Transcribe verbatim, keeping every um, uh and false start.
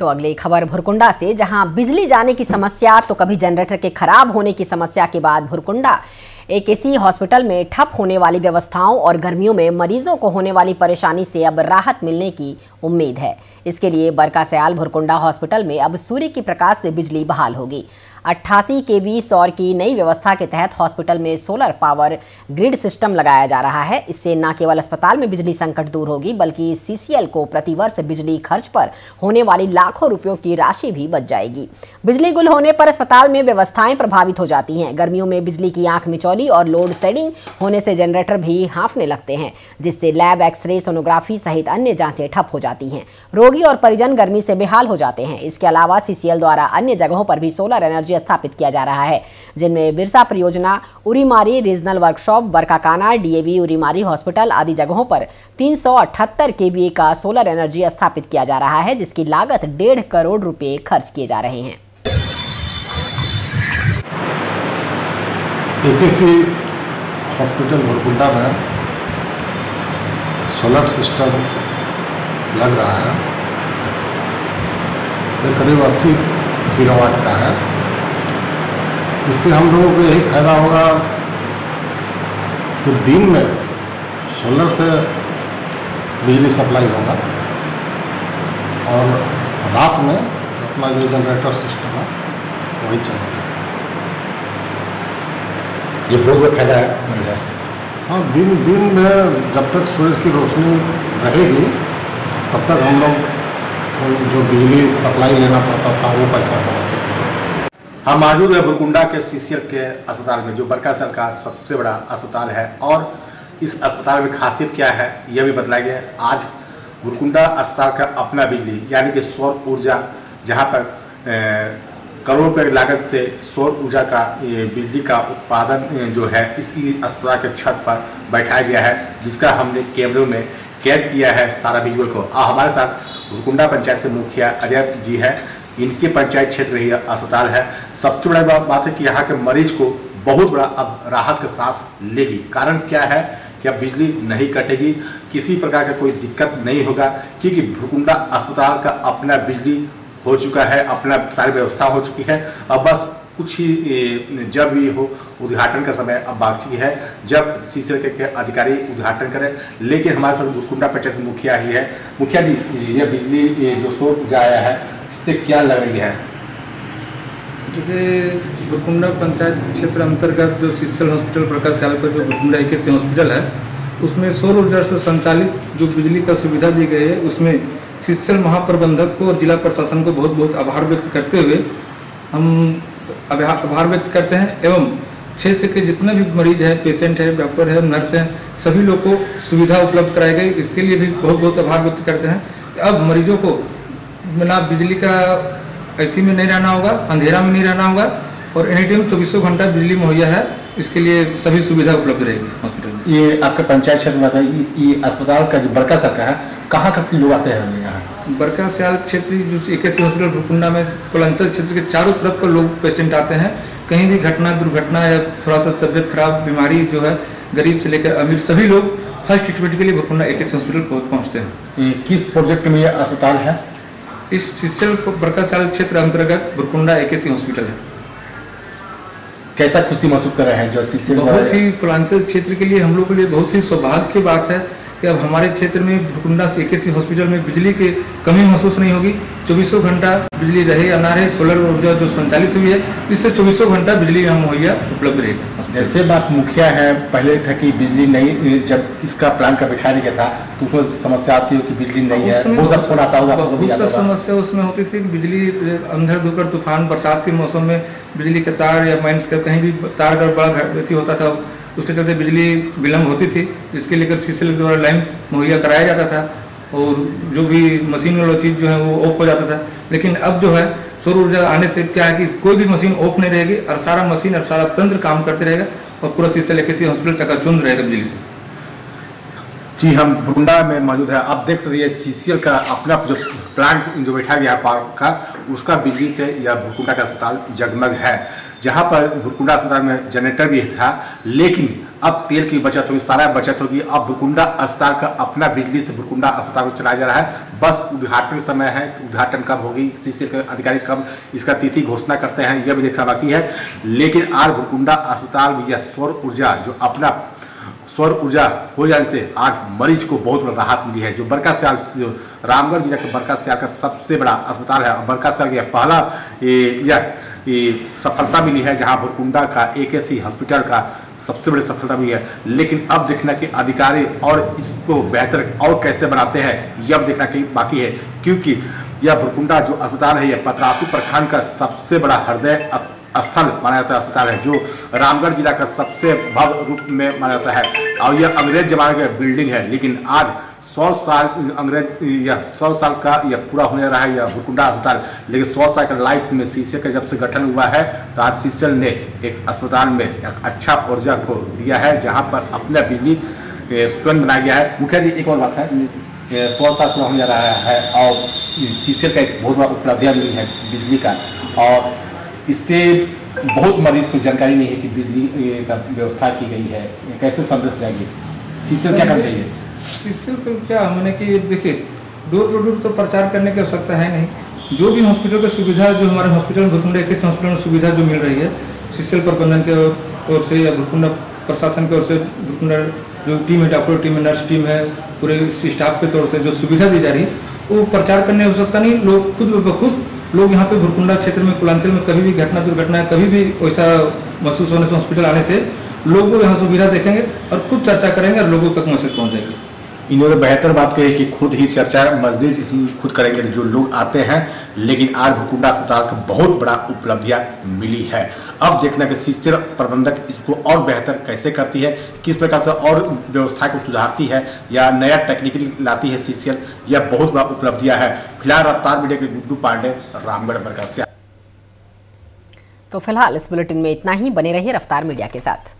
तो अगली खबर भुरकुंडा से, जहां बिजली जाने की समस्या तो कभी जनरेटर के खराब होने की समस्या के बाद भुरकुंडा एक ऐसी हॉस्पिटल में ठप होने वाली व्यवस्थाओं और गर्मियों में मरीजों को होने वाली परेशानी से अब राहत मिलने की उम्मीद है। इसके लिए बरकासयाल भुरकुंडा हॉस्पिटल में अब सूर्य के प्रकाश से बिजली बहाल होगी। अट्ठासी केवी सौर की नई व्यवस्था के तहत हॉस्पिटल में सोलर पावर ग्रिड सिस्टम लगाया जा रहा है। इससे न केवल अस्पताल में बिजली संकट दूर होगी, बल्कि सीसीएल को प्रतिवर्ष बिजली खर्च पर होने वाली लाखों रुपयों की राशि भी बच जाएगी। बिजली गुल होने पर अस्पताल में व्यवस्थाएं प्रभावित हो जाती हैं। गर्मियों में बिजली की आंख मिचौली और लोड शेडिंग होने से जनरेटर भी हाँफने लगते हैं, जिससे लैब, एक्सरे, सोनोग्राफी सहित अन्य जाँचें ठप हो जाती हैं। रोगी और परिजन गर्मी से बेहाल हो जाते हैं। इसके अलावा सीसीएल द्वारा अन्य जगहों पर भी सोलर एनर्जी स्थापित किया जा रहा है, जिनमें बिरसा परियोजना, Urimari regional workshop, Barkakana, DAV, Urimari hospital आदि जगहों पर तीन सौ अठहत्तर केवीए का सोलर एनर्जी स्थापित किया जा रहा है, जिसकी लागत डेढ़ करोड़ रुपए खर्च किए जा रहे हैं। एकेसी हॉस्पिटल भुरकुंडा में सोलर सिस्टम लग रहा है, करीब अस्सी किलोवाट का है। इससे हम लोगों को यही फायदा होगा कि दिन में सोलर से बिजली सप्लाई होगा और रात में अपना जो जनरेटर सिस्टम है वही चल रहा है। ये बहुत फायदा है। हाँ, दिन दिन में जब तक सूरज की रोशनी रहेगी तब तक हम लोग जो बिजली सप्लाई लेना पड़ता था वो पैसा बचा सकते हैं। हम मौजूद है भुरकुंडा के सीसीएल के अस्पताल में, जो बरकासयाल का सबसे बड़ा अस्पताल है, और इस अस्पताल में खासियत क्या है यह भी बतलाया गया। आज भुरकुंडा अस्पताल का अपना बिजली यानी कि सौर ऊर्जा, जहां पर करोड़ों रुपये की लागत से सौर ऊर्जा का बिजली का उत्पादन जो है इसी अस्पताल के छत पर बैठाया गया है, जिसका हमने कैमरों में कैद किया है सारा विजुअल को। और हमारे साथ भुरकुंडा पंचायत के मुखिया अजय जी है, इनके पंचायत क्षेत्र ही अस्पताल है। सबसे बड़ा बात है कि यहाँ के मरीज को बहुत बड़ा अब राहत का सांस लेगी। कारण क्या है कि अब बिजली नहीं कटेगी, किसी प्रकार का कोई दिक्कत नहीं होगा, क्योंकि भुरकुंडा अस्पताल का अपना बिजली हो चुका है, अपना सारी व्यवस्था हो चुकी है। अब बस कुछ ही जब भी हो उद्घाटन का समय अब बाकी है, जब सीसीएल के, के अधिकारी उद्घाटन करें। लेकिन हमारे साथ भुरकुंडा पंचायत मुखिया ही है। मुखिया जी, यह बिजली जो शोर जाया है इससे क्या लग रही है? जैसे भुरकुंडा पंचायत क्षेत्र अंतर्गत जो सीसीएल हॉस्पिटल बरकासयाल का जो भुरकुंडा एक हॉस्पिटल है, उसमें सौर ऊर्जा से संचालित जो बिजली का सुविधा दी गई है, उसमें सीसीएल महाप्रबंधक को और जिला प्रशासन को बहुत बहुत आभार व्यक्त करते हुए हम आभार व्यक्त करते हैं, एवं क्षेत्र के जितने भी मरीज हैं, पेशेंट है, डॉक्टर है, नर्स हैं, सभी लोग को सुविधा उपलब्ध कराई गई। इसके लिए भी बहुत बहुत आभार व्यक्त करते हैं। अब मरीजों को बिना बिजली का ऐसी में नहीं रहना होगा, अंधेरा में नहीं रहना होगा, और एनी टाइम चौबीसों घंटा बिजली मुहैया है। इसके लिए सभी सुविधा उपलब्ध रहेगी हॉस्पिटल। ये आपका पंचायत क्षेत्र में था, ये अस्पताल का जो बरकासयाल का है, कहाँ कहाँ लोग आते हैं यहाँ? बरकासयाल क्षेत्र जो एक ऐसी हॉस्पिटल भुरकुंडा में कोलांचल क्षेत्र के चारों तरफ का लोग पेशेंट आते हैं। कहीं भी घटना दुर्घटना या थोड़ा सा तबियत खराब बीमारी जो है, गरीब से लेकर अमीर सभी लोग फर्स्ट ट्रीटमेंट के लिए भुरकुंडा एक ऐसे हॉस्पिटल पहुँचते हैं। किस प्रोजेक्ट में यह अस्पताल है? इस सीसीएल बरकासयाल क्षेत्र अंतर्गत भुरकुंडा एकेसी हॉस्पिटल है। कैसा खुशी महसूस कर रहे हैं जो सीसीएल? बहुत ही कोलांचल क्षेत्र के लिए हम लोग के लिए बहुत ही सौभाग्य की बात है कि अब हमारे क्षेत्र में भुरकुंडा से एकेसी हॉस्पिटल में बिजली की कमी महसूस नहीं होगी। चौबीसों घंटा बिजली रहे या ना रहे, सोलर ऊर्जा जो संचालित हुई है इससे चौबीसों घंटा बिजली यहाँ मुहैया उपलब्ध रहेगी। जैसे बात मुखिया है, पहले था कि बिजली नहीं, जब इसका प्लान का बिठा दिया था तो उसमें समस्या आती हो कि बिजली नहीं है, बहुत सा समस्या उसमें होती थी कि बिजली अंधड़ धुकर तूफान बरसात के मौसम में बिजली के तार या माइंस का कहीं भी तार का बड़ा घटती होता था, उसके चलते बिजली विलम्ब होती थी। इसके लेकर सीसीएल द्वारा लाइन मुहैया कराया जाता था और जो भी मशीन वाला चीज़ जो है वो ऑफ हो जाता था। लेकिन अब जो है सौर ऊर्जा आने से क्या है कि कोई भी मशीन ऑफ नहीं रहेगी और सारा मशीन और सारा तंत्र काम करते रहेगा और पूरा सीसीएल किसी हॉस्पिटल चकाचौंध रहेगा बिजली से। जी, हम भुरकुंडा में मौजूद है। आप देख सकते हैं सीसीएल का अपना जो प्लांट जो बैठा गया पार्क का, उसका बिजली से यह भुरकुंडा का अस्पताल जगमग है, जहाँ पर भुरकुंडा अस्पताल में जनरेटर भी था, लेकिन अब तेल की बचत होगी, सारा बचत होगी। अब भुरकुंडा अस्पताल का अपना बिजली से भुरकुंडा अस्पताल को चलाया जा रहा है। बस उद्घाटन समय है, उद्घाटन कब होगी, सीसीएल के अधिकारी कब इसका तिथि घोषणा करते हैं यह भी देखना बाकी है। लेकिन आज भुरकुंडा अस्पताल में यह सौर ऊर्जा जो अपना सौर ऊर्जा हो जाने से आज मरीज को बहुत राहत मिली है। जो बरका सियाल, जो रामगढ़ जिला के बरका सियाल का सबसे बड़ा अस्पताल है और बरका सियाल यह पहला यह सफलता मिली है, जहां भुरकुंडा का एकेसी हॉस्पिटल का सबसे बड़ी सफलता मिली है। लेकिन अब देखना कि अधिकारी और इसको बेहतर और कैसे बनाते हैं यह अब देखना कि बाकी है, क्योंकि यह भुरकुंडा जो अस्पताल है यह पतरातू प्रखंड का सबसे बड़ा हृदय स्थल माना जाता है अस्पताल है, जो रामगढ़ जिला का सबसे भव्य रूप में माना जाता है और यह अंग्रेज जमाने की बिल्डिंग है। लेकिन आज सौ साल अंग्रेज यह सौ साल का यह पूरा होने रहा है यह भुरकुंडा अस्पताल। लेकिन सौ साल का लाइफ में सीसीएल का जब से गठन हुआ है तो आज सीसीएल ने एक अस्पताल में एक अच्छा ऊर्जा को दिया है, जहां पर अपना बिजली स्वयं बनाया गया है। मुखिया जी एक और बात है, सौ साल पूरा होने रहा है और सीसीएल का एक बहुत बड़ा उपलब्धियाँ मिली है बिजली का, और इससे बहुत मरीज को जानकारी नहीं है कि बिजली का व्यवस्था की गई है, कैसे संदेश जाएगी सीसीएल क्या करना चाहिए। सीसीएल को क्या हमने कि देखिए डोर टू डोर तो प्रचार करने की आवश्यकता है नहीं, जो भी हॉस्पिटल की सुविधा जो हमारे हॉस्पिटल में भुरकुंडा इक्कीस हॉस्पिटल में सुविधा जो मिल रही है सीसीएल प्रबंधन की ओर से या भुरकुंडा प्रशासन की ओर से भुरकुंडा जो टीम है, डॉक्टर टीम है, नर्स टीम है, पूरे स्टाफ के तौर से जो सुविधा दी जा रही है वो प्रचार करने की आवश्यकता नहीं। लोग खुद बखुद लोग यहाँ पे भुरकुंडा क्षेत्र में कुलांचल में कभी भी घटना दुर्घटना कभी भी वैसा महसूस होने से हॉस्पिटल आने से लोग यहाँ सुविधा देखेंगे और खुद चर्चा करेंगे और लोगों तक मैसेज पहुँचेंगे। इन्होंने बेहतर बात कही कि खुद ही चर्चा मस्जिद ही खुद करेंगे जो लोग आते हैं। लेकिन आज भुरकुंडा अस्पताल को बहुत बड़ा उपलब्धियाँ मिली है। अब देखना कि सीसीएल प्रबंधक इसको और बेहतर कैसे करती है, किस प्रकार से और व्यवस्था को सुधारती है या नया टेक्निकली लाती है सीसीएल, यह बहुत बड़ा उपलब्धियां है। फिलहाल रफ्तार मीडिया के गुड्डू पांडे, रामगढ़ बरका से। तो फिलहाल इस बुलेटिन में इतना ही, बने रहिए रफ्तार मीडिया के साथ।